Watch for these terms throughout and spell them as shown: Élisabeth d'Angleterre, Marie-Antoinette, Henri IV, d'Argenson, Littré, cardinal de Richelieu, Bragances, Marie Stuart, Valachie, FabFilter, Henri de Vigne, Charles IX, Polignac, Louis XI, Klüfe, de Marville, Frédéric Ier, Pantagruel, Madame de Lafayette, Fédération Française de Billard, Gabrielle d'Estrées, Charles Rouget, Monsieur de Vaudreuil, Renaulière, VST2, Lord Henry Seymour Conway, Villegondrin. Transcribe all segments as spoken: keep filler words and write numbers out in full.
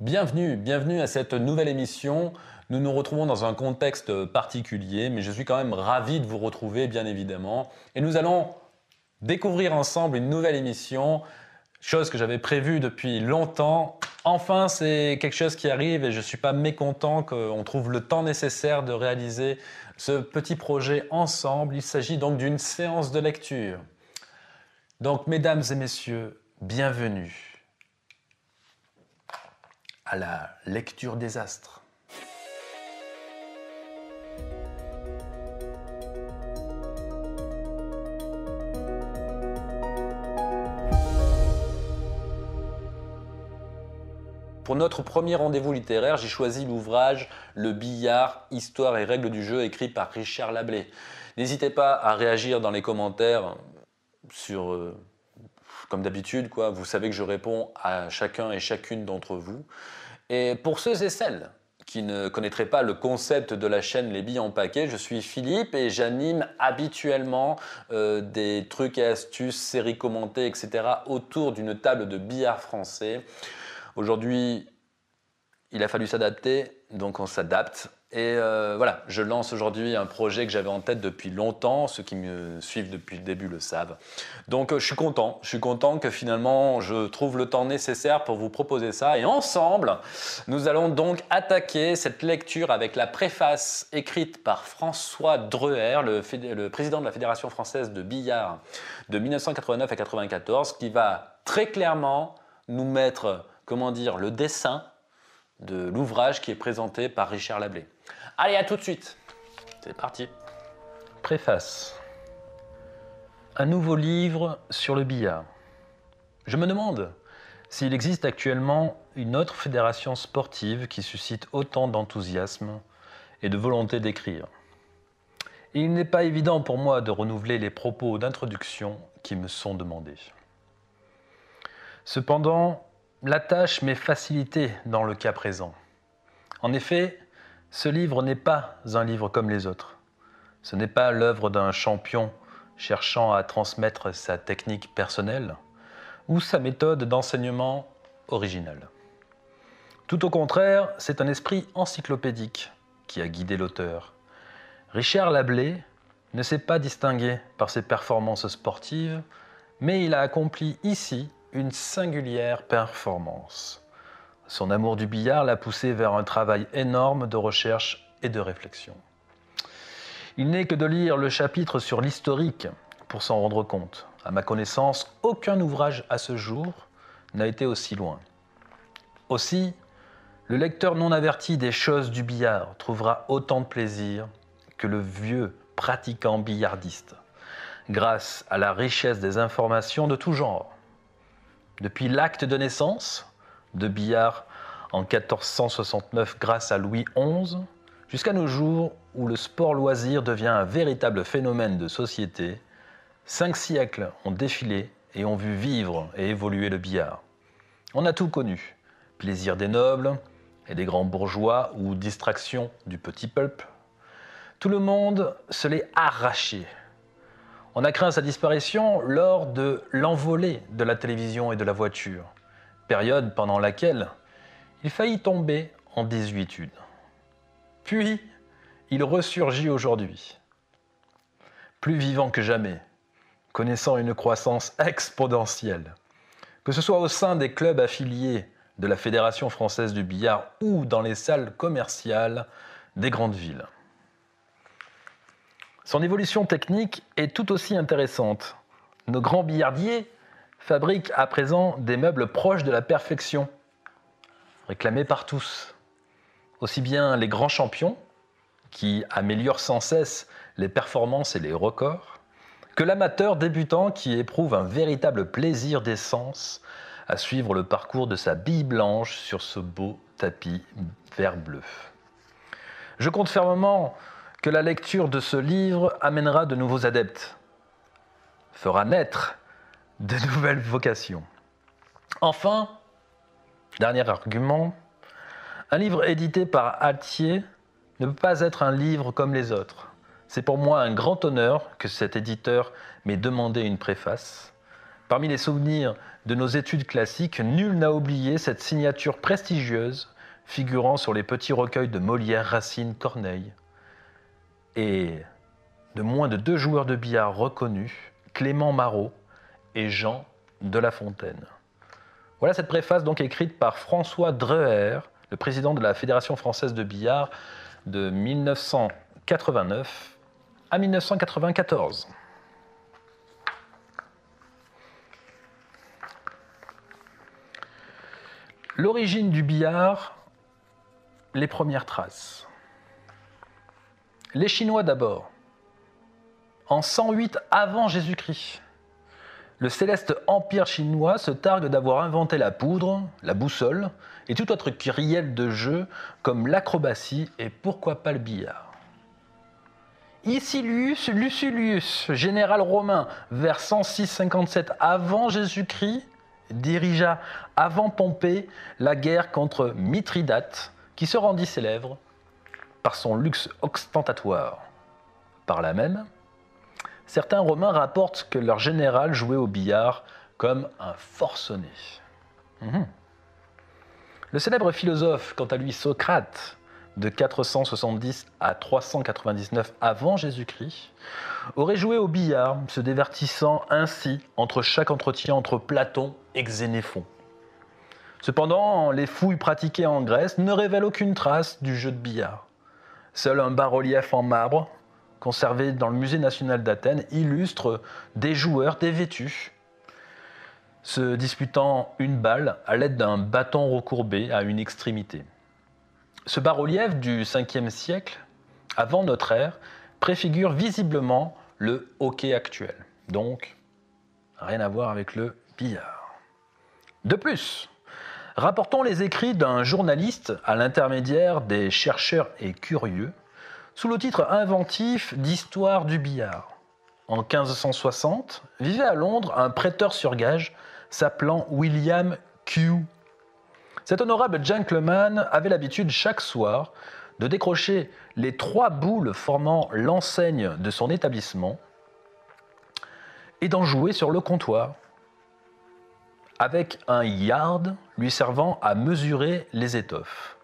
Bienvenue, bienvenue à cette nouvelle émission. Nous nous retrouvons dans un contexte particulier, mais je suis quand même ravi de vous retrouver, bien évidemment. Et nous allons découvrir ensemble une nouvelle émission, chose que j'avais prévue depuis longtemps. Enfin, c'est quelque chose qui arrive et je ne suis pas mécontent qu'on trouve le temps nécessaire de réaliser ce petit projet ensemble. Il s'agit donc d'une séance de lecture. Donc, mesdames et messieurs, bienvenue à la lecture des astres. Pour notre premier rendez-vous littéraire, j'ai choisi l'ouvrage « Le billard, histoire et règles du jeu » écrit par Richard Lablée. N'hésitez pas à réagir dans les commentaires sur... Euh, comme d'habitude, quoi. Vous savez que je réponds à chacun et chacune d'entre vous. Et pour ceux et celles qui ne connaîtraient pas le concept de la chaîne Les Billes en Paquet, je suis Philippe et j'anime habituellement euh, des trucs et astuces, séries commentées, et cetera autour d'une table de billard français. Aujourd'hui, il a fallu s'adapter, donc on s'adapte. Et euh, voilà, je lance aujourd'hui un projet que j'avais en tête depuis longtemps, ceux qui me suivent depuis le début le savent. Donc je suis content, je suis content que finalement je trouve le temps nécessaire pour vous proposer ça. Et ensemble, nous allons donc attaquer cette lecture avec la préface écrite par François Dreher, le, le président de la Fédération Française de Billard de mille neuf cent quatre-vingt-neuf à mille neuf cent quatre-vingt-quatorze, qui va très clairement nous mettre, comment dire, le dessin de l'ouvrage qui est présenté par Richard Lablée. Allez, à tout de suite. C'est parti. Préface. Un nouveau livre sur le billard. Je me demande s'il existe actuellement une autre fédération sportive qui suscite autant d'enthousiasme et de volonté d'écrire. Il n'est pas évident pour moi de renouveler les propos d'introduction qui me sont demandés. Cependant, la tâche m'est facilitée dans le cas présent. En effet, ce livre n'est pas un livre comme les autres. Ce n'est pas l'œuvre d'un champion cherchant à transmettre sa technique personnelle ou sa méthode d'enseignement originale. Tout au contraire, c'est un esprit encyclopédique qui a guidé l'auteur. Richard Lablée ne s'est pas distingué par ses performances sportives, mais il a accompli ici une singulière performance. Son amour du billard l'a poussé vers un travail énorme de recherche et de réflexion. Il n'est que de lire le chapitre sur l'historique pour s'en rendre compte. À ma connaissance, aucun ouvrage à ce jour n'a été aussi loin. Aussi, le lecteur non averti des choses du billard trouvera autant de plaisir que le vieux pratiquant billardiste, grâce à la richesse des informations de tout genre. Depuis l'acte de naissance de billard en quatorze cent soixante-neuf grâce à Louis onze, jusqu'à nos jours où le sport-loisir devient un véritable phénomène de société, cinq siècles ont défilé et ont vu vivre et évoluer le billard. On a tout connu, plaisir des nobles et des grands bourgeois ou distraction du petit peuple. Tout le monde se l'est arraché. On a craint sa disparition lors de l'envolée de la télévision et de la voiture, période pendant laquelle il faillit tomber en désuétude. Puis, il ressurgit aujourd'hui, plus vivant que jamais, connaissant une croissance exponentielle. Que ce soit au sein des clubs affiliés de la Fédération française du billard ou dans les salles commerciales des grandes villes. Son évolution technique est tout aussi intéressante. Nos grands billardiers fabrique à présent des meubles proches de la perfection, réclamés par tous. Aussi bien les grands champions, qui améliorent sans cesse les performances et les records, que l'amateur débutant qui éprouve un véritable plaisir des sens à suivre le parcours de sa bille blanche sur ce beau tapis vert-bleu. Je compte fermement que la lecture de ce livre amènera de nouveaux adeptes, fera naître de nouvelles vocations. Enfin, dernier argument, un livre édité par Altier ne peut pas être un livre comme les autres. C'est pour moi un grand honneur que cet éditeur m'ait demandé une préface, Parmi les souvenirs de nos études classiques, nul n'a oublié cette signature prestigieuse figurant sur les petits recueils de Molière, Racine, Corneille. Et de moins de deux joueurs de billard reconnus, Clément Marot et Jean de La Fontaine. Voilà cette préface donc écrite par François Dreher, le président de la Fédération Française de Billard, de mille neuf cent quatre-vingt-neuf à mille neuf cent quatre-vingt-quatorze. L'origine du billard, les premières traces. Les Chinois d'abord. En cent huit avant Jésus-Christ, le céleste empire chinois se targue d'avoir inventé la poudre, la boussole et tout autre kyrielle de jeu comme l'acrobatie et pourquoi pas le billard. Icilius Lucullius, général romain, vers cent six cinquante-sept avant Jésus-Christ, dirigea avant Pompée la guerre contre Mithridate qui se rendit célèbre par son luxe ostentatoire. Par là même, certains Romains rapportent que leur général jouait au billard comme un forcené. Mmh. Le célèbre philosophe, quant à lui Socrate, de quatre cent soixante-dix à trois cent quatre-vingt-dix-neuf avant Jésus-Christ, aurait joué au billard, se divertissant ainsi entre chaque entretien entre Platon et Xénophon. Cependant, les fouilles pratiquées en Grèce ne révèlent aucune trace du jeu de billard. Seul un bas-relief en marbre, conservé dans le musée national d'Athènes, illustre des joueurs dévêtus se disputant une balle à l'aide d'un bâton recourbé à une extrémité. Ce bas-relief du cinquième siècle, avant notre ère, préfigure visiblement le hockey actuel. Donc, rien à voir avec le billard. De plus, rapportons les écrits d'un journaliste à l'intermédiaire des chercheurs et curieux, sous le titre inventif d'Histoire du billard. En quinze cent soixante, vivait à Londres un prêteur sur gage s'appelant William Q. Cet honorable gentleman avait l'habitude chaque soir de décrocher les trois boules formant l'enseigne de son établissement et d'en jouer sur le comptoir, avec un yard lui servant à mesurer les étoffes.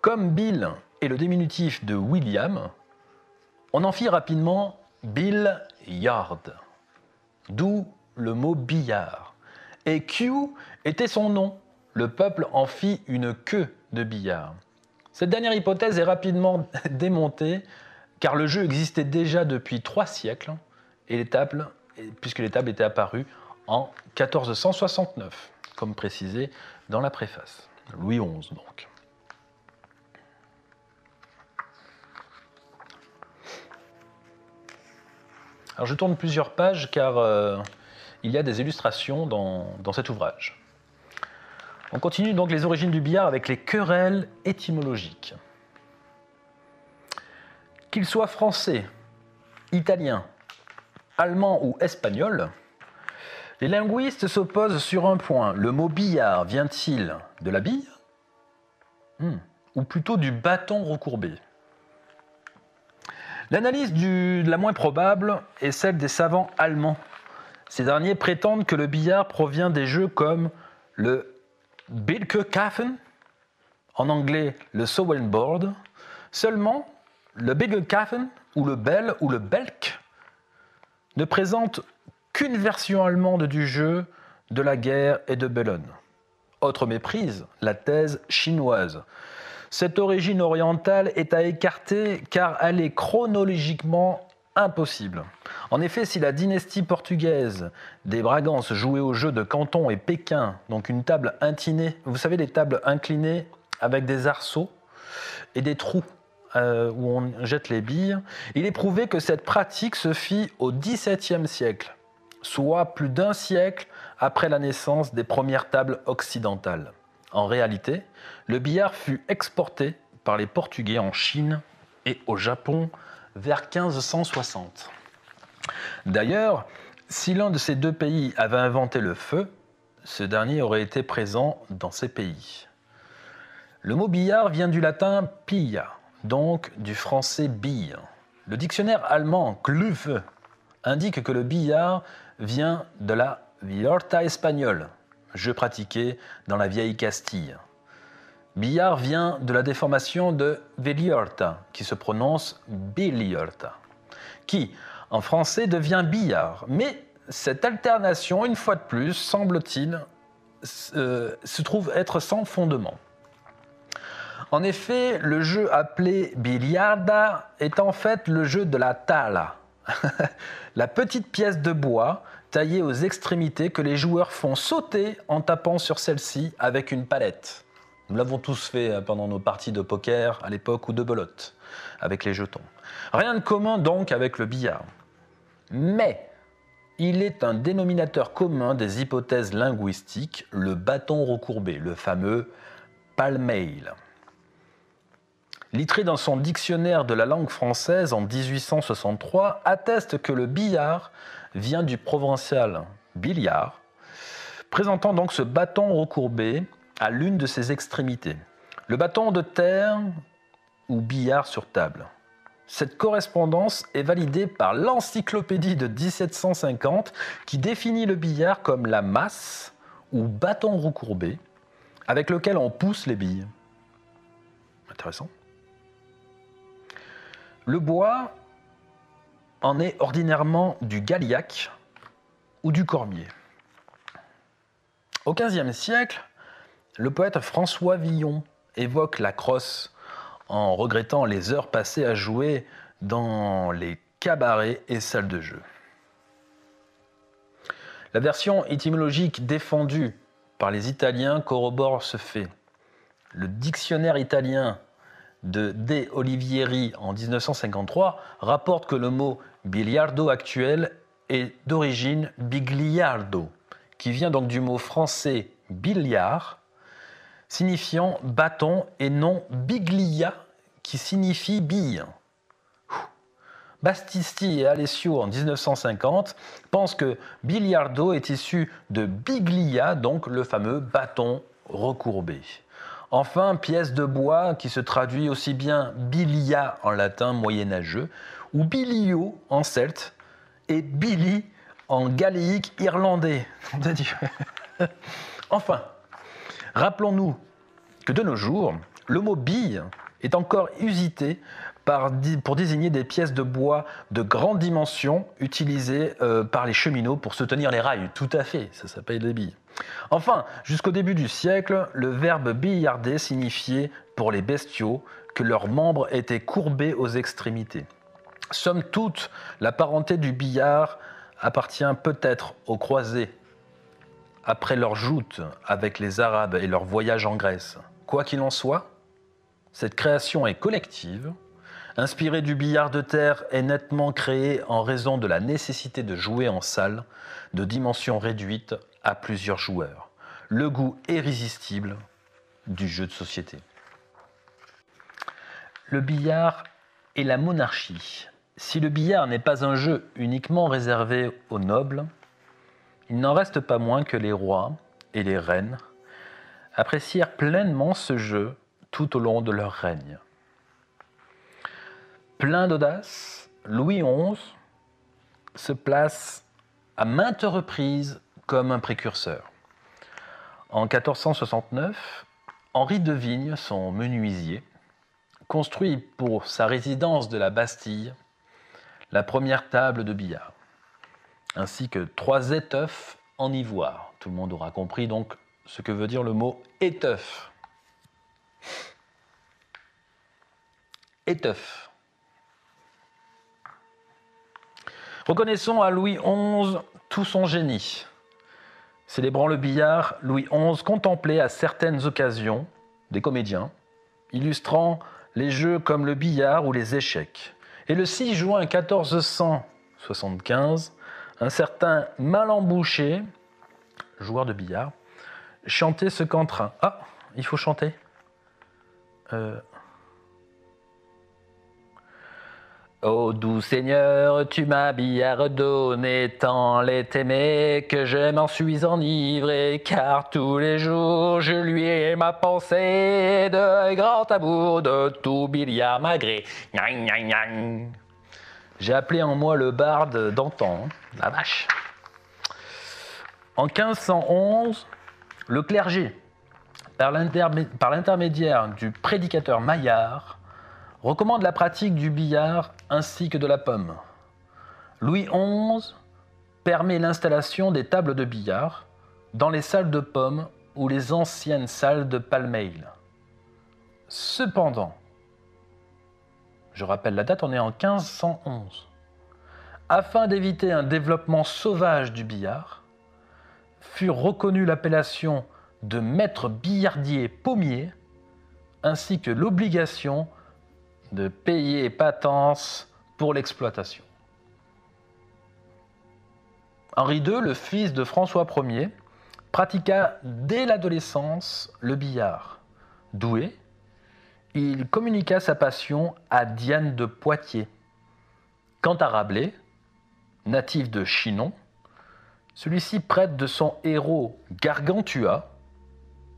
Comme Bill et le diminutif de William, on en fit rapidement Bill Yard, d'où le mot billard. Et Q était son nom. Le peuple en fit une queue de billard. Cette dernière hypothèse est rapidement démontée, car le jeu existait déjà depuis trois siècles, et les tables, puisque les tables étaient apparues en quatorze cent soixante-neuf, comme précisé dans la préface. Louis onze donc. Alors je tourne plusieurs pages car euh, il y a des illustrations dans, dans cet ouvrage. On continue donc les origines du billard avec les querelles étymologiques. Qu'il soit français, italien, allemand ou espagnol, les linguistes s'opposent sur un point. Le mot billard vient-il de la bille hmm, ou plutôt du bâton recourbé? L'analyse de la moins probable est celle des savants allemands. Ces derniers prétendent que le billard provient des jeux comme le Billekaffen, en anglais le Sowenboard. Seulement, le Billekaffen ou le Bell ou le Belk ne présente qu'une version allemande du jeu de la guerre et de Bellone. Autre méprise, la thèse chinoise. Cette origine orientale est à écarter car elle est chronologiquement impossible. En effet, si la dynastie portugaise des Bragances jouait au jeu de Canton et Pékin, donc une table inclinée, vous savez les tables inclinées avec des arceaux et des trous euh, où on jette les billes, il est prouvé que cette pratique se fit au dix-septième siècle, soit plus d'un siècle après la naissance des premières tables occidentales. En réalité, le billard fut exporté par les Portugais en Chine et au Japon vers quinze cent soixante. D'ailleurs, si l'un de ces deux pays avait inventé le feu, ce dernier aurait été présent dans ces pays. Le mot billard vient du latin pilla, donc du français bille. Le dictionnaire allemand Klüfe indique que le billard vient de la Veliorta espagnole, jeu pratiqué dans la vieille Castille. Billard vient de la déformation de Veliorta, qui se prononce Béliorta, qui, en français, devient billard. Mais cette alternation, une fois de plus, semble-t-il, euh, se trouve être sans fondement. En effet, le jeu appelé billarda est en fait le jeu de la tala, la petite pièce de bois taillée aux extrémités que les joueurs font sauter en tapant sur celle-ci avec une palette. Nous l'avons tous fait pendant nos parties de poker à l'époque ou de belote, avec les jetons. Rien de commun donc avec le billard. Mais il est un dénominateur commun des hypothèses linguistiques, le bâton recourbé, le fameux palmeil. Littré dans son dictionnaire de la langue française en mille huit cent soixante-trois, atteste que le billard vient du provençal billard, présentant donc ce bâton recourbé à l'une de ses extrémités. Le bâton de terre ou billard sur table. Cette correspondance est validée par l'encyclopédie de mille sept cent cinquante qui définit le billard comme la masse ou bâton recourbé avec lequel on pousse les billes. Intéressant. Le bois en est ordinairement du galiac ou du cormier. Au quinzième siècle, le poète François Villon évoque la crosse en regrettant les heures passées à jouer dans les cabarets et salles de jeu. La version étymologique défendue par les Italiens corrobore ce fait. Le dictionnaire italien de D. Olivieri en mille neuf cent cinquante-trois rapporte que le mot biliardo actuel est d'origine bigliardo, qui vient donc du mot français billard, signifiant bâton et non biglia, qui signifie bille. Bastisti et Alessio en mille neuf cent cinquante pensent que biliardo est issu de biglia, donc le fameux bâton recourbé. Enfin, pièce de bois qui se traduit aussi bien bilia en latin moyenâgeux ou bilio en celte et bili en galéique irlandais. Enfin, rappelons-nous que de nos jours, le mot bille est encore usité par, pour désigner des pièces de bois de grande dimension utilisées euh, par les cheminots pour soutenir les rails. Tout à fait, ça s'appelle des billes. Enfin, jusqu'au début du siècle, le verbe billarder signifiait pour les bestiaux que leurs membres étaient courbés aux extrémités. Somme toute, la parenté du billard appartient peut-être aux croisés après leur joute avec les Arabes et leur voyage en Grèce. Quoi qu'il en soit, cette création est collective, inspirée du billard de terre et nettement créée en raison de la nécessité de jouer en salle de dimensions réduites à plusieurs joueurs. Le goût irrésistible du jeu de société. Le billard et la monarchie. Si le billard n'est pas un jeu uniquement réservé aux nobles, il n'en reste pas moins que les rois et les reines apprécièrent pleinement ce jeu tout au long de leur règne. Plein d'audace, Louis onze se place à maintes reprises comme un précurseur. En mille quatre cent soixante-neuf, Henri de Vigne, son menuisier, construit pour sa résidence de la Bastille la première table de billard, ainsi que trois étoffes en ivoire. Tout le monde aura compris donc ce que veut dire le mot étoffe. Étoffe. Reconnaissons à Louis onze tout son génie. Célébrant le billard, Louis onze contemplait à certaines occasions des comédiens, illustrant les jeux comme le billard ou les échecs. Et le six juin mille quatre cent soixante-quinze, un certain Malamboucher, joueur de billard, chantait ce quantrin. Ah, il faut chanter. Euh... Ô doux Seigneur, tu m'as billard donné tant l'est aimé que je m'en suis enivré, car tous les jours je lui ai ma pensée de grand amour de tout billard malgré. Gnagne, gnagne, gnagne. J'ai appelé en moi le barde d'antan, la vache. En quinze cent onze, le clergé, par l'intermédiaire du prédicateur Maillard, recommande la pratique du billard ainsi que de la pomme. Louis onze permet l'installation des tables de billard dans les salles de pommes ou les anciennes salles de Palmeil. Cependant, je rappelle la date, on est en quinze cent onze. Afin d'éviter un développement sauvage du billard, fut reconnue l'appellation de maître billardier pommier, ainsi que l'obligation de payer patence pour l'exploitation. Henri deux, le fils de François premier, pratiqua dès l'adolescence le billard. Doué, il communiqua sa passion à Diane de Poitiers. Quant à Rabelais, natif de Chinon, celui-ci prête de son héros Gargantua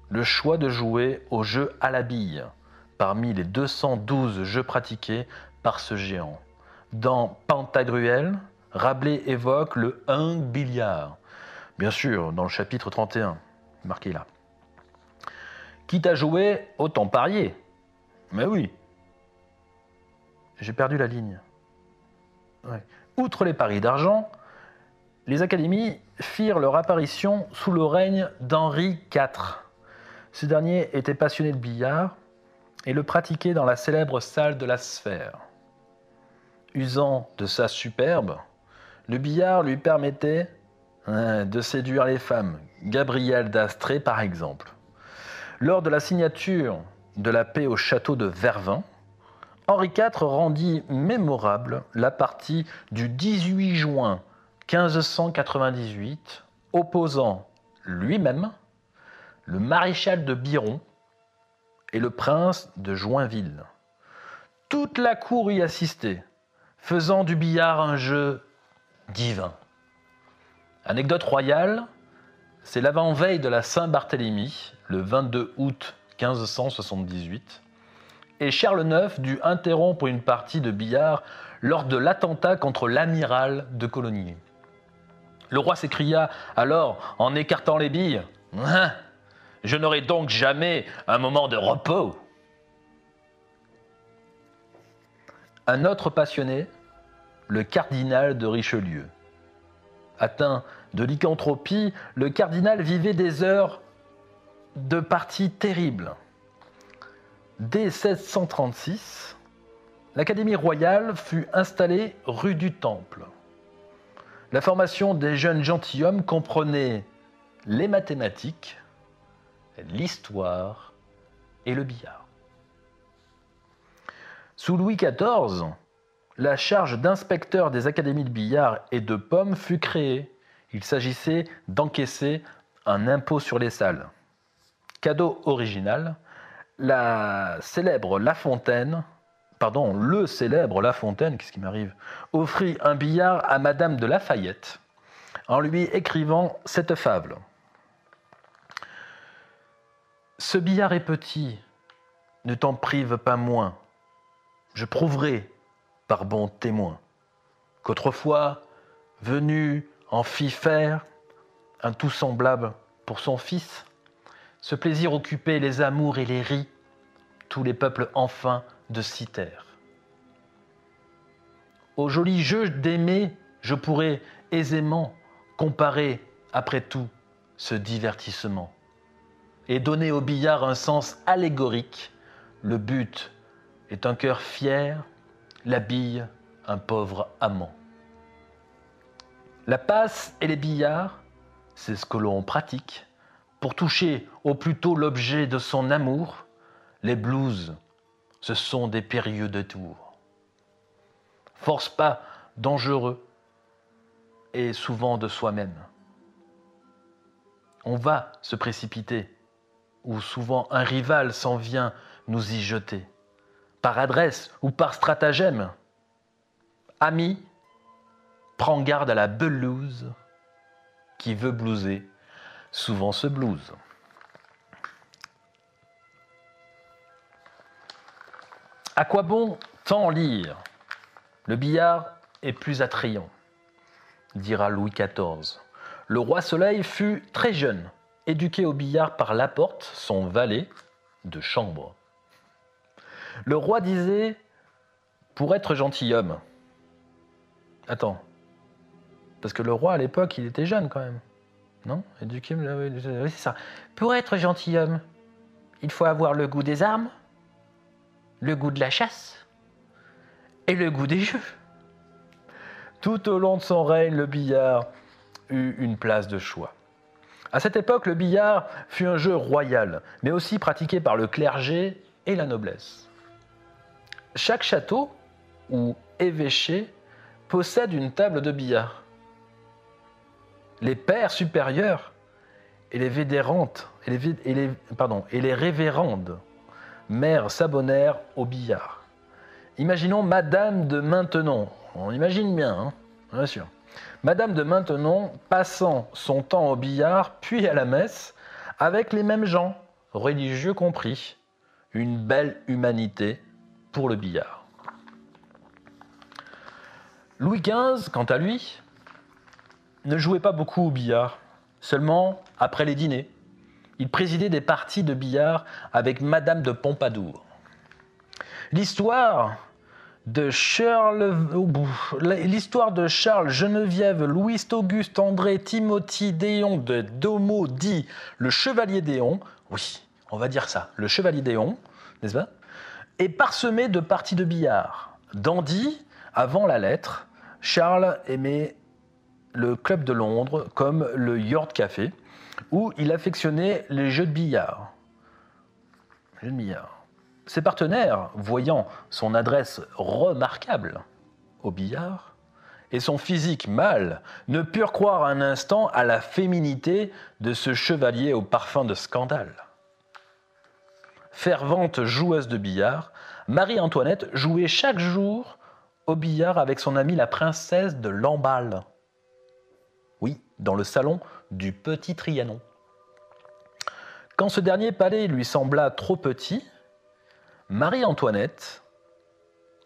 le choix de jouer au jeu à la bille, parmi les deux cent douze jeux pratiqués par ce géant. Dans Pantagruel, Rabelais évoque le un billard, bien sûr dans le chapitre trente et un, marqué là. Quitte à jouer, autant parier. Mais oui, j'ai perdu la ligne. Ouais. Outre les paris d'argent, les académies firent leur apparition sous le règne d'Henri quatre. Ce dernier était passionné de billard et le pratiquait dans la célèbre salle de la Sphère. Usant de sa superbe, le billard lui permettait euh, de séduire les femmes, Gabrielle d'Estrées par exemple. Lors de la signature de la paix au château de Vervins, Henri quatre rendit mémorable la partie du dix-huit juin quinze cent quatre-vingt-dix-huit, opposant lui-même le maréchal de Biron et le prince de Joinville. Toute la cour y assistait, faisant du billard un jeu divin. Anecdote royale, c'est l'avant-veille de la Saint-Barthélemy, le vingt-deux août quinze cent soixante-dix-huit, et Charles neuf dut interrompre une partie de billard lors de l'attentat contre l'amiral de Coligny. Le roi s'écria alors en écartant les billes « Je n'aurai donc jamais un moment de repos !» Un autre passionné, le cardinal de Richelieu. Atteint de lycanthropie, le cardinal vivait des heures de parties terribles. Dès mille sept cent trente-six, l'Académie royale fut installée rue du Temple. La formation des jeunes gentilshommes comprenait les mathématiques, l'histoire et le billard. Sous Louis quatorze, la charge d'inspecteur des académies de billard et de pommes fut créée. Il s'agissait d'encaisser un impôt sur les salles. Cadeau original, la célèbre La Fontaine, pardon, le célèbre La Fontaine, qu'est-ce qui m'arrive, offrit un billard à Madame de Lafayette en lui écrivant cette fable. Ce billard est petit, ne t'en prive pas moins. Je prouverai, par bon témoin, qu'autrefois, venu en fit faire un tout semblable pour son fils, ce plaisir occupait les amours et les ris, tous les peuples enfin de citerre. Au joli jeu d'aimer, je pourrais aisément comparer, après tout, ce divertissement et donner au billard un sens allégorique. Le but est un cœur fier, la bille un pauvre amant. La passe et les billards, c'est ce que l'on pratique pour toucher au plus tôt l'objet de son amour. Les blouses, ce sont des périlleux détours. Force pas dangereux et souvent de soi-même. On va se précipiter, où souvent un rival s'en vient nous y jeter, par adresse ou par stratagème. Ami, prends garde à la belouse, qui veut blouser, souvent se blouse. À quoi bon tant lire? Le billard est plus attrayant, dira Louis quatorze. Le roi Soleil fut très jeune, éduqué au billard par Laporte, son valet de chambre. Le roi disait « pour être gentilhomme ». Attends, parce que le roi, à l'époque, il était jeune quand même. Non ? Éduqué, oui, c'est ça. Pour être gentilhomme, il faut avoir le goût des armes, le goût de la chasse et le goût des jeux. Tout au long de son règne, le billard eut une place de choix. À cette époque, le billard fut un jeu royal, mais aussi pratiqué par le clergé et la noblesse. Chaque château ou évêché possède une table de billard. Les pères supérieurs et les védérantes et les, et les, pardon, et les révérendes mères s'abonnèrent au billard. Imaginons Madame de Maintenon. On imagine bien, hein, bien sûr. Madame de Maintenon passant son temps au billard puis à la messe avec les mêmes gens, religieux compris. Une belle humanité pour le billard. Louis quinze, quant à lui, ne jouait pas beaucoup au billard, seulement après les dîners. Il présidait des parties de billard avec Madame de Pompadour. L'histoire de Charles, l'histoire de Charles, Geneviève, Louis, Auguste, André, Timothée, Déon de Domo, dit le Chevalier Déon, oui, on va dire ça, le Chevalier Déon, n'est-ce pas, est parsemée de parties de billard. Dandy, avant la lettre, Charles aimait le club de Londres comme le York Café, où il affectionnait les jeux de billard. Jeux de billard. Ses partenaires, voyant son adresse remarquable au billard et son physique mâle, ne purent croire un instant à la féminité de ce chevalier au parfum de scandale. Fervente joueuse de billard, Marie-Antoinette jouait chaque jour au billard avec son amie la princesse de Lamballe. Oui, dans le salon du Petit Trianon. Quand ce dernier palais lui sembla trop petit, Marie-Antoinette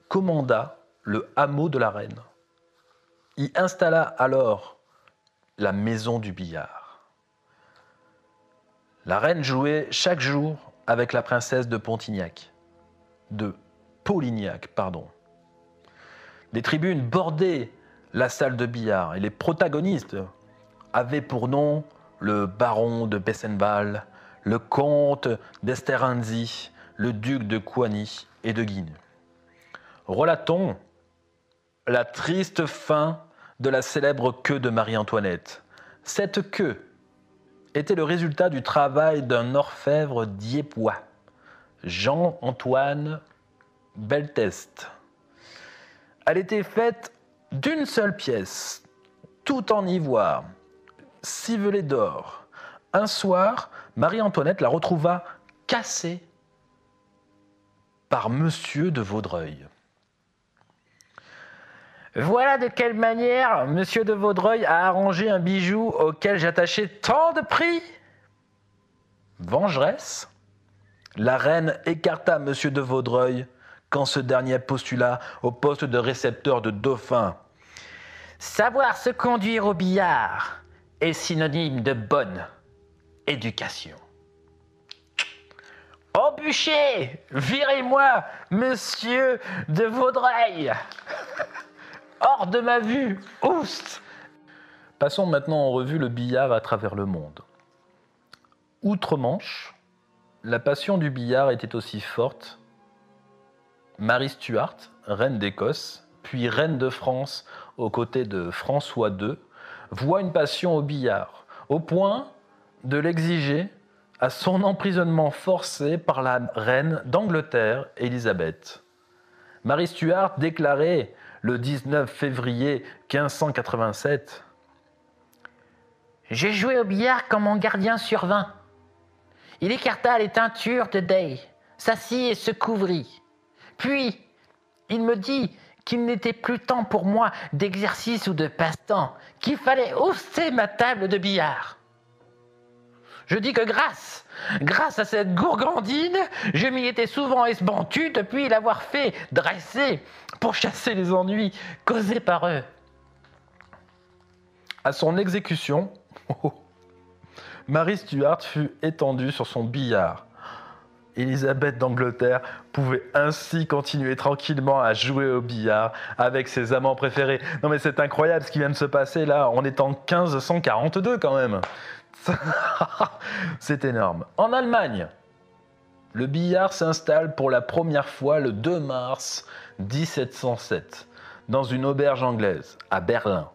commanda le hameau de la reine. Y installa alors la maison du billard. La reine jouait chaque jour avec la princesse de Pontignac, de Polignac, pardon. Des tribunes bordaient la salle de billard et les protagonistes avaient pour nom le baron de Bessenval, le comte d'Esterhazy, le duc de Coigny et de Guine. Relatons la triste fin de la célèbre queue de Marie-Antoinette. Cette queue était le résultat du travail d'un orfèvre dieppois, Jean-Antoine Belteste. Elle était faite d'une seule pièce, tout en ivoire, ciselée d'or. Un soir, Marie-Antoinette la retrouva cassée par Monsieur de Vaudreuil. Voilà de quelle manière Monsieur de Vaudreuil a arrangé un bijou auquel j'attachais tant de prix. Vengeresse, la reine écarta Monsieur de Vaudreuil quand ce dernier postula au poste de récepteur de dauphin. Savoir se conduire au billard est synonyme de bonne éducation. Au bûcher, virez-moi, Monsieur de Vaudreuil. Hors de ma vue, oust. Passons maintenant en revue le billard à travers le monde. Outre-Manche, la passion du billard était aussi forte. Marie Stuart, reine d'Écosse, puis reine de France aux côtés de François deux, voit une passion au billard, au point de l'exiger à son emprisonnement forcé par la reine d'Angleterre, Élisabeth. Marie Stuart déclarait le dix-neuf février mille cinq cent quatre-vingt-sept « J'ai joué au billard quand mon gardien survint. Il écarta les teintures de Day, s'assit et se couvrit. Puis, il me dit qu'il n'était plus temps pour moi d'exercice ou de passe-temps, qu'il fallait hausser ma table de billard. » Je dis que grâce, grâce à cette gourgandine, je m'y étais souvent esbantue depuis l'avoir fait dresser pour chasser les ennuis causés par eux. À son exécution, Oh. Marie Stuart fut étendue sur son billard. Élisabeth d'Angleterre pouvait ainsi continuer tranquillement à jouer au billard avec ses amants préférés. Non mais c'est incroyable ce qui vient de se passer là, on est en quinze cent quarante-deux quand même. C'est énorme. En Allemagne, le billard s'installe pour la première fois le deux mars dix-sept cent sept dans une auberge anglaise à Berlin.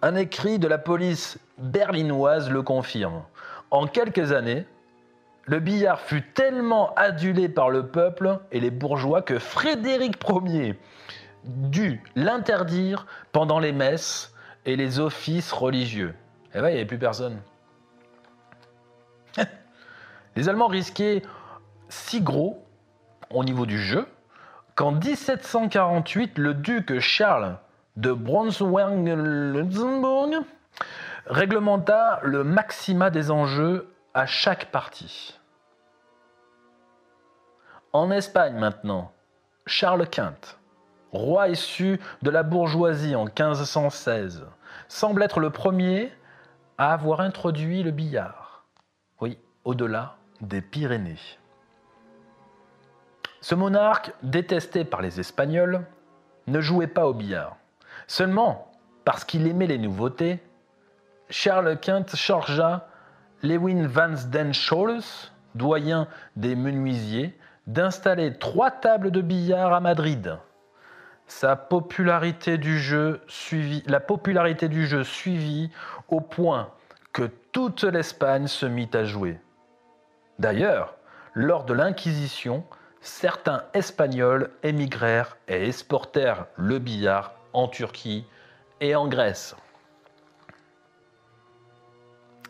Un écrit de la police berlinoise le confirme. En quelques années, le billard fut tellement adulé par le peuple et les bourgeois que Frédéric Premier dut l'interdire pendant les messes et les offices religieux. Et bien, il n'y avait plus personne. Les Allemands risquaient si gros au niveau du jeu qu'en dix-sept cent quarante-huit, le duc Charles de Brunswick-Lunebourg réglementa le maxima des enjeux à chaque partie. En Espagne maintenant, Charles Quint, roi issu de la bourgeoisie en quinze cent seize, semble être le premier à avoir introduit le billard, oui, au-delà des Pyrénées. Ce monarque, détesté par les Espagnols, ne jouait pas au billard. Seulement, parce qu'il aimait les nouveautés, Charles Quint chargea Lewin van den Scholes, doyen des menuisiers, d'installer trois tables de billard à Madrid. Sa popularité du jeu suivit, la popularité du jeu suivit au point que toute l'Espagne se mit à jouer. D'ailleurs, lors de l'Inquisition, certains Espagnols émigrèrent et exportèrent le billard en Turquie et en Grèce.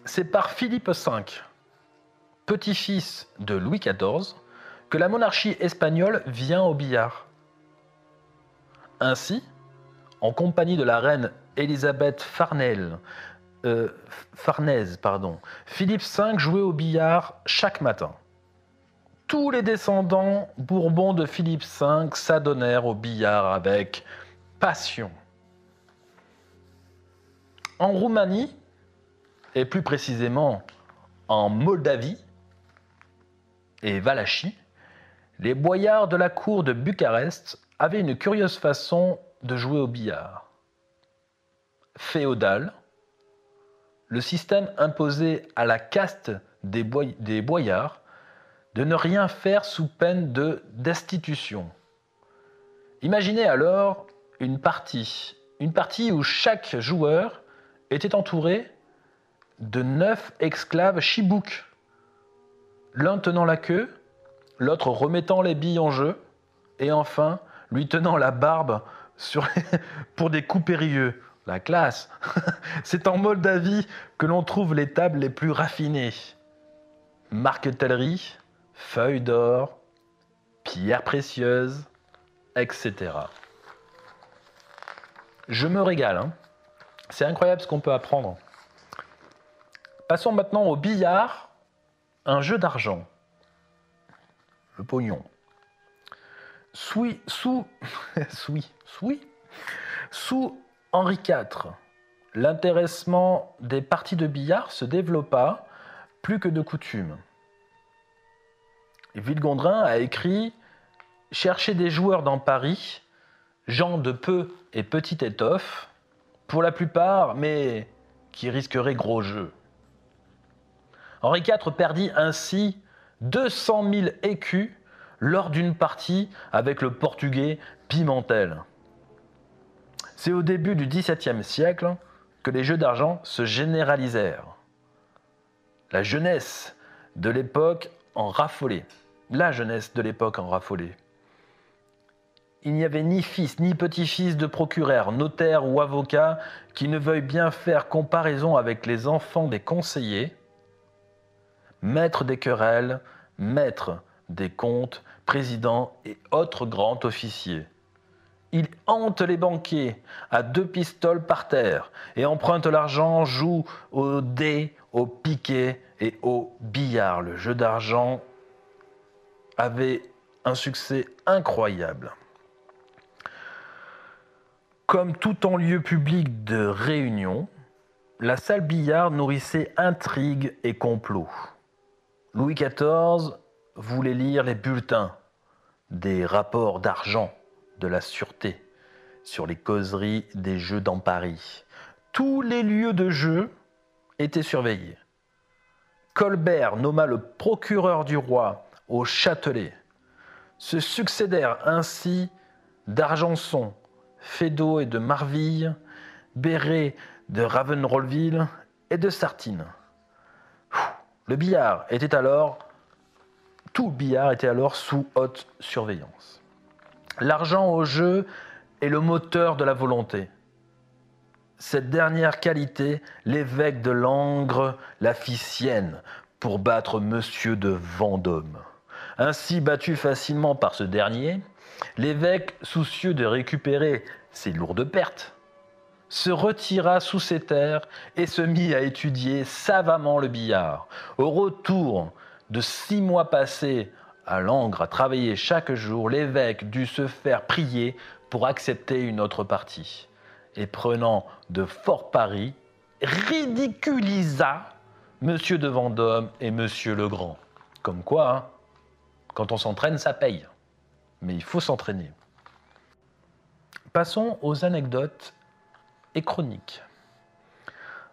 C'est par Philippe Cinq, petit-fils de Louis Quatorze, que la monarchie espagnole vient au billard. Ainsi, en compagnie de la reine Élisabeth Farnèse, euh, Farnèse pardon, Philippe Cinq jouait au billard chaque matin. Tous les descendants bourbons de Philippe Cinq s'adonnèrent au billard avec passion. En Roumanie, et plus précisément en Moldavie et Valachie, les boyards de la cour de Bucarest avaient une curieuse façon de jouer au billard. Féodal, le système imposé à la caste des, boy des boyards de ne rien faire sous peine de destitution. Imaginez alors une partie, une partie où chaque joueur était entouré de neuf esclaves chibouques, l'un tenant la queue, l'autre remettant les billes en jeu, et enfin lui tenant la barbe sur les... pour des coups périlleux. La classe. C'est en Moldavie que l'on trouve les tables les plus raffinées. Marquetellerie, feuilles d'or, pierres précieuses, et cetera. Je me régale, hein. C'est incroyable ce qu'on peut apprendre. Passons maintenant au billard, un jeu d'argent, le pognon. Sous, sous, sous, sous, sous Henri Quatre, l'intéressement des parties de billard se développa plus que de coutume. Villegondrin a écrit « Chercher des joueurs dans Paris, gens de peu et petite étoffe, pour la plupart, mais qui risqueraient gros jeu ». Henri Quatre perdit ainsi deux cent mille écus lors d'une partie avec le portugais Pimentel. C'est au début du dix-septième siècle que les jeux d'argent se généralisèrent. La jeunesse de l'époque en raffolait. La jeunesse de l'époque en raffolait. Il n'y avait ni fils ni petit-fils de procureur, notaire ou avocat qui ne veuillent bien faire comparaison avec les enfants des conseillers, maître des querelles, maître des comptes, président et autres grands officiers. Il hante les banquiers à deux pistoles par terre et emprunte l'argent, joue au dé, au piquet et au billard. Le jeu d'argent avait un succès incroyable. Comme tout en lieu public de réunion, la salle Billard nourrissait intrigues et complots. Louis quatorze voulait lire les bulletins des rapports d'argent de la sûreté sur les causeries des jeux dans Paris. Tous les lieux de jeu étaient surveillés. Colbert nomma le procureur du roi au Châtelet. Se succédèrent ainsi d'Argenson, Feydeau et de Marville, Béret de Ravenrolville et de Sartine. Le billard était alors, tout billard était alors sous haute surveillance. L'argent au jeu est le moteur de la volonté. Cette dernière qualité, l'évêque de Langres la fit sienne pour battre Monsieur de Vendôme. Ainsi battu facilement par ce dernier, l'évêque, soucieux de récupérer ses lourdes pertes, se retira sous ses terres et se mit à étudier savamment le billard. Au retour de six mois passés à Langres à travailler chaque jour, l'évêque dut se faire prier pour accepter une autre partie. Et prenant de fort pari, ridiculisa Monsieur de Vendôme et Monsieur Legrand. Comme quoi, hein, quand on s'entraîne, ça paye. Mais il faut s'entraîner. Passons aux anecdotes et chroniques.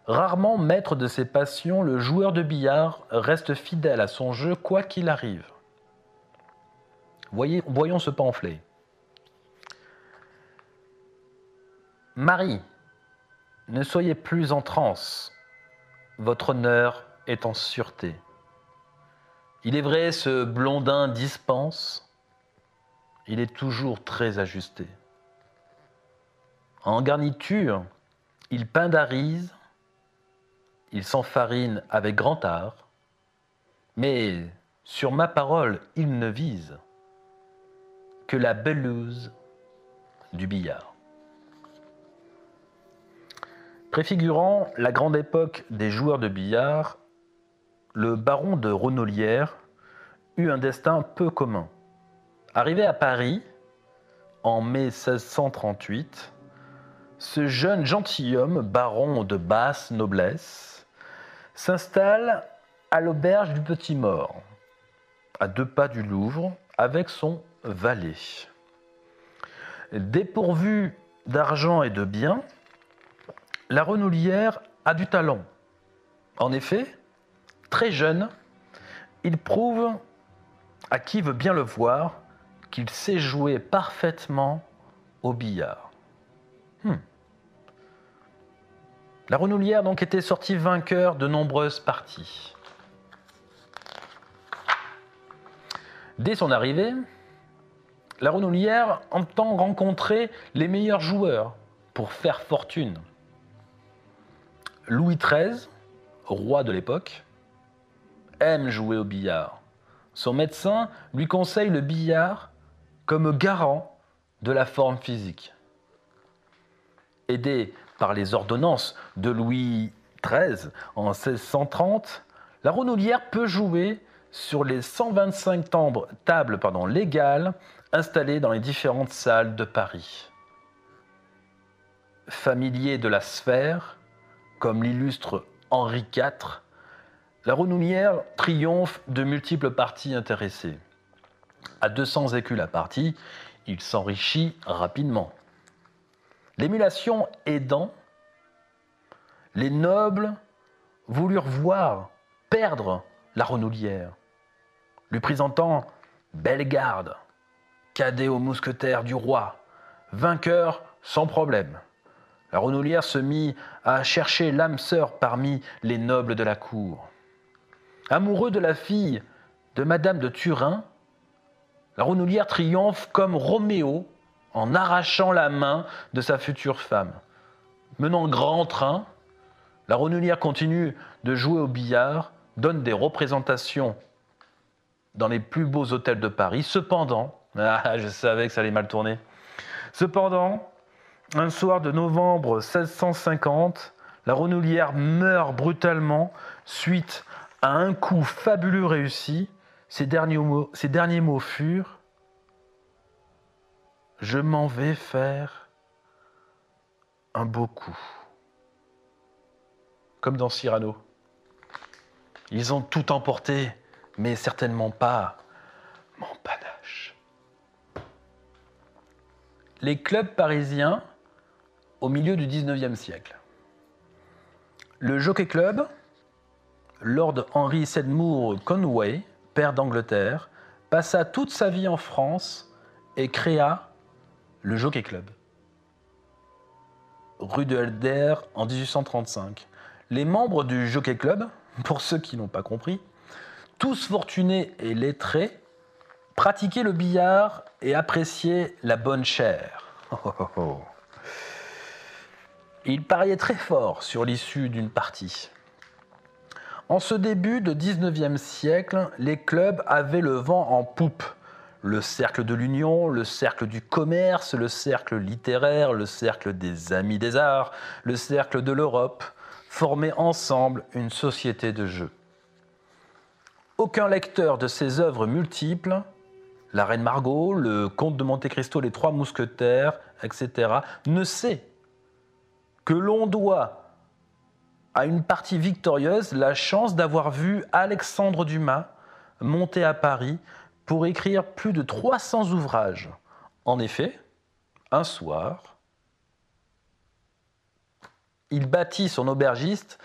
Rarement maître de ses passions, le joueur de billard reste fidèle à son jeu quoi qu'il arrive. Voyez, voyons ce pamphlet. Marie, ne soyez plus en transe. Votre honneur est en sûreté. Il est vrai, ce blondin dispense. Il est toujours très ajusté. En garniture, il pindarise, il s'enfarine avec grand art, mais sur ma parole, il ne vise que la beluse du billard. Préfigurant la grande époque des joueurs de billard, le baron de Renaulière eut un destin peu commun. Arrivé à Paris, en mai seize cent trente-huit, ce jeune gentilhomme, baron de basse noblesse, s'installe à l'auberge du Petit-Mort, à deux pas du Louvre, avec son valet. Dépourvu d'argent et de biens, la Renaulière a du talent. En effet, très jeune, il prouve à qui veut bien le voir qu'il sait jouer parfaitement au billard. Hmm. La Renaulière donc était sortie vainqueur de nombreuses parties. Dès son arrivée, la Renaulière entend rencontrer les meilleurs joueurs pour faire fortune. Louis treize, roi de l'époque, aime jouer au billard. Son médecin lui conseille le billard comme garant de la forme physique. Aidé par les ordonnances de Louis treize en seize cent trente, la Renaulière peut jouer sur les cent vingt-cinq tables, tables pardon, légales installées dans les différentes salles de Paris. Familier de la sphère, comme l'illustre Henri quatre, la Renaulière triomphe de multiples parties intéressées. À deux cents écus la partie, il s'enrichit rapidement. L'émulation aidant, les nobles voulurent voir perdre la Renaulière, lui présentant belle garde, cadet aux mousquetaires du roi, vainqueur sans problème. La Renaulière se mit à chercher l'âme sœur parmi les nobles de la cour. Amoureux de la fille de Madame de Turin, la Renaulière triomphe comme Roméo en arrachant la main de sa future femme. Menant grand train, la Renaulière continue de jouer au billard, donne des représentations dans les plus beaux hôtels de Paris. Cependant, ah, je savais que ça allait mal tourner. Cependant, un soir de novembre seize cent cinquante, la Renaulière meurt brutalement suite à un coup fabuleux réussi. Ces derniers mots, ces derniers mots furent « Je m'en vais faire un beau coup ». comme dans Cyrano. Ils ont tout emporté, mais certainement pas mon panache. Les clubs parisiens au milieu du dix-neuvième siècle. Le Jockey Club, Lord Henry Seymour Conway, père d'Angleterre, passa toute sa vie en France et créa le Jockey Club. Rue de Helder en dix-huit cent trente-cinq. Les membres du Jockey Club, pour ceux qui n'ont pas compris, tous fortunés et lettrés, pratiquaient le billard et appréciaient la bonne chère. Oh oh oh. Ils pariaient très fort sur l'issue d'une partie. En ce début de dix-neuvième siècle, les clubs avaient le vent en poupe. Le cercle de l'Union, le cercle du commerce, le cercle littéraire, le cercle des amis des arts, le cercle de l'Europe, formaient ensemble une société de jeu. Aucun lecteur de ces œuvres multiples, La Reine Margot, Le Comte de Monte-Cristo, Les Trois Mousquetaires, et cetera, ne sait que l'on doit à une partie victorieuse la chance d'avoir vu Alexandre Dumas monter à Paris pour écrire plus de trois cents ouvrages. En effet, un soir, il battit son aubergiste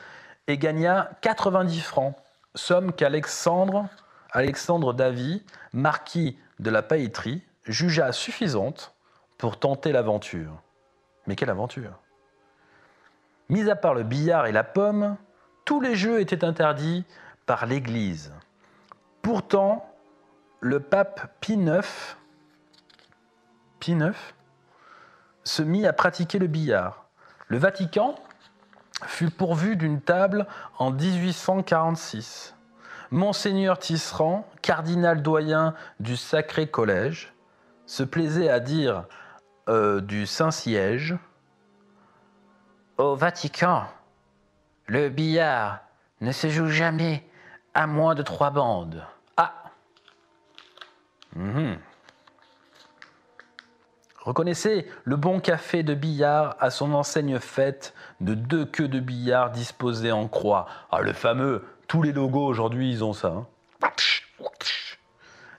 et gagna quatre-vingt-dix francs, somme qu'Alexandre Alexandre Davy, marquis de la Pailletrie, jugea suffisante pour tenter l'aventure. Mais quelle aventure! Mis à part le billard et la pomme, tous les jeux étaient interdits par l'Église. Pourtant, le pape Pie neuf, Pie neuf se mit à pratiquer le billard. Le Vatican fut pourvu d'une table en dix-huit cent quarante-six. Monseigneur Tisserand, cardinal doyen du Sacré Collège, se plaisait à dire euh, du Saint-Siège: au Vatican, le billard ne se joue jamais à moins de trois bandes. Ah mmh. Reconnaissez le bon café de billard à son enseigne faite de deux queues de billard disposées en croix. Ah, le fameux, tous les logos aujourd'hui, ils ont ça. Hein.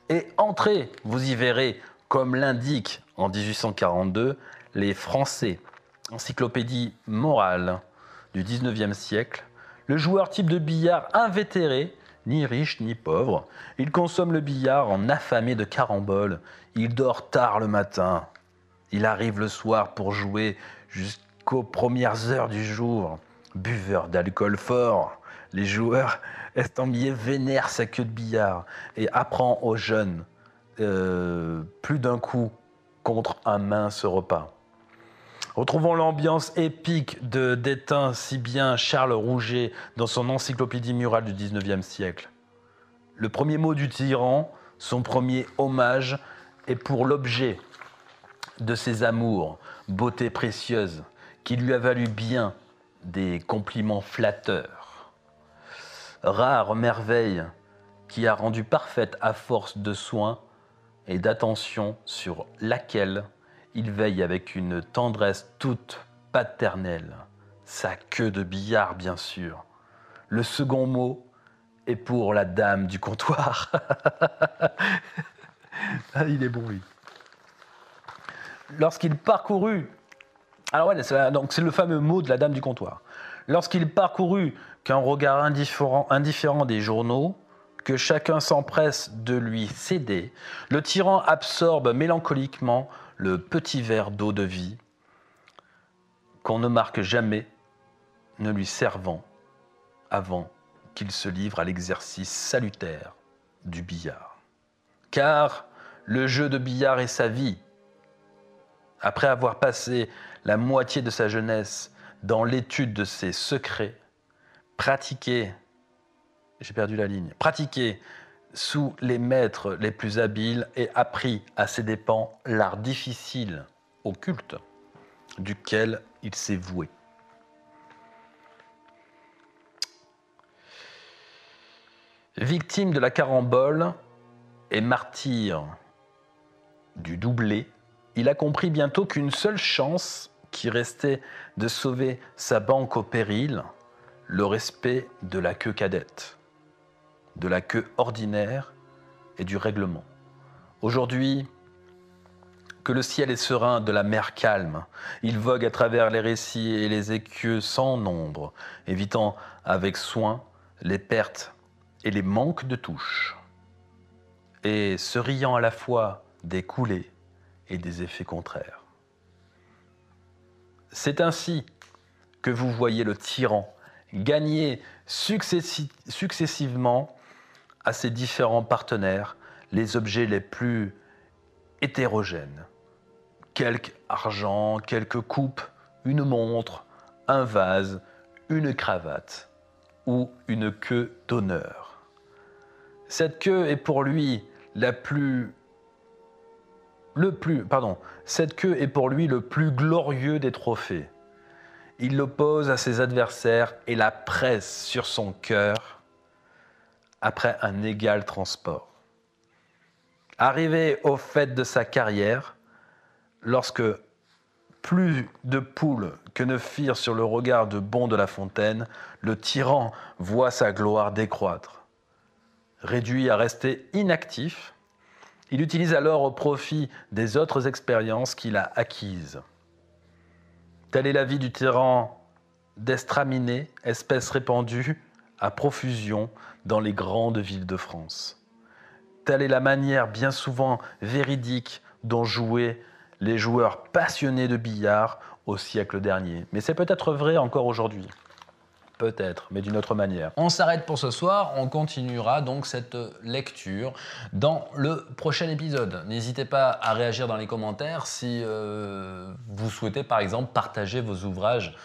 Et entrez, vous y verrez, comme l'indique en dix-huit cent quarante-deux, les Français. Encyclopédie morale du dix-neuvième siècle, le joueur type de billard invétéré, ni riche ni pauvre, il consomme le billard en affamé de caramboles, il dort tard le matin, il arrive le soir pour jouer jusqu'aux premières heures du jour, buveur d'alcool fort, les joueurs estampillés vénèrent sa queue de billard et apprend aux jeunes euh, plus d'un coup contre un mince repas. Retrouvons l'ambiance épique de déteint si bien Charles Rouget dans son encyclopédie murale du dix-neuvième siècle. Le premier mot du tyran, son premier hommage, est pour l'objet de ses amours, beauté précieuse, qui lui a valu bien des compliments flatteurs. Rare merveille qui a rendu parfaite à force de soins et d'attention sur laquelle il veille avec une tendresse toute paternelle. Sa queue de billard, bien sûr. Le second mot est pour la dame du comptoir. Ah, il est bon, lui. Lorsqu'il parcourut... Alors, ouais, c'est le fameux mot de la dame du comptoir. Lorsqu'il parcourut qu'un regard indifférent, indifférent des journaux, que chacun s'empresse de lui céder, le tyran absorbe mélancoliquement le petit verre d'eau de vie qu'on ne marque jamais, ne lui servant avant qu'il se livre à l'exercice salutaire du billard. Car le jeu de billard est sa vie. Après avoir passé la moitié de sa jeunesse dans l'étude de ses secrets, pratiqué, j'ai perdu la ligne, pratiqué sous les maîtres les plus habiles et apprit à ses dépens l'art difficile, occulte, duquel il s'est voué. Victime de la carambole et martyr du doublé, il a compris bientôt qu'une seule chance qui restait de sauver sa banque au péril, le respect de la queue cadette, de la queue ordinaire et du règlement. Aujourd'hui, que le ciel est serein de la mer calme, il vogue à travers les récits et les écueux sans nombre, évitant avec soin les pertes et les manques de touche, et se riant à la fois des coulées et des effets contraires. C'est ainsi que vous voyez le tyran gagner successi successivement à ses différents partenaires les objets les plus hétérogènes. Quelque argent, quelques coupes, une montre, un vase, une cravate ou une queue d'honneur. Cette queue est pour lui la plus... Le plus, pardon, cette queue est pour lui le plus glorieux des trophées. Il l'oppose à ses adversaires et la presse sur son cœur après un égal transport. Arrivé au fait de sa carrière, lorsque plus de poules que ne firent sur le regard de bon de La Fontaine, le tyran voit sa gloire décroître. Réduit à rester inactif, il utilise alors au profit des autres expériences qu'il a acquises. Telle est la vie du tyran d'estraminé, espèce répandue à profusion dans les grandes villes de France. Telle est la manière bien souvent véridique dont jouaient les joueurs passionnés de billard au siècle dernier. Mais c'est peut-être vrai encore aujourd'hui. Peut-être, mais d'une autre manière. On s'arrête pour ce soir, on continuera donc cette lecture dans le prochain épisode. N'hésitez pas à réagir dans les commentaires si euh, vous souhaitez par exemple partager vos ouvrages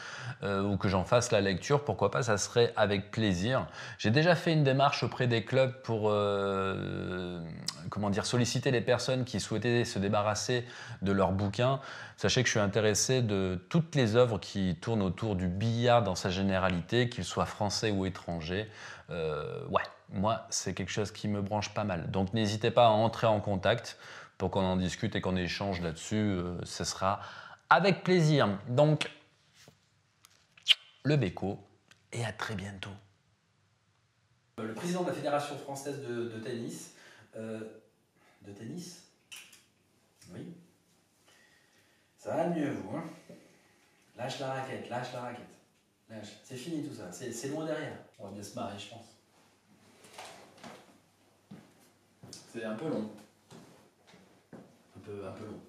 euh, ou que j'en fasse la lecture, pourquoi pas, ça serait avec plaisir. J'ai déjà fait une démarche auprès des clubs pour euh, comment dire, solliciter les personnes qui souhaitaient se débarrasser de leurs bouquins. Sachez que je suis intéressé de toutes les œuvres qui tournent autour du billard dans sa généralité, qu'il soit français ou étranger. Euh, ouais, moi, c'est quelque chose qui me branche pas mal. Donc, n'hésitez pas à entrer en contact pour qu'on en discute et qu'on échange là-dessus. Euh, ce sera avec plaisir. Donc, le béco et à très bientôt. Le président de la Fédération Française de, de Tennis... Euh, de tennis? Oui. Ça va mieux, vous, hein? Lâche la raquette, lâche la raquette. C'est fini tout ça, c'est loin derrière. On va bien se marrer, je pense. C'est un peu long. Un peu, un peu long.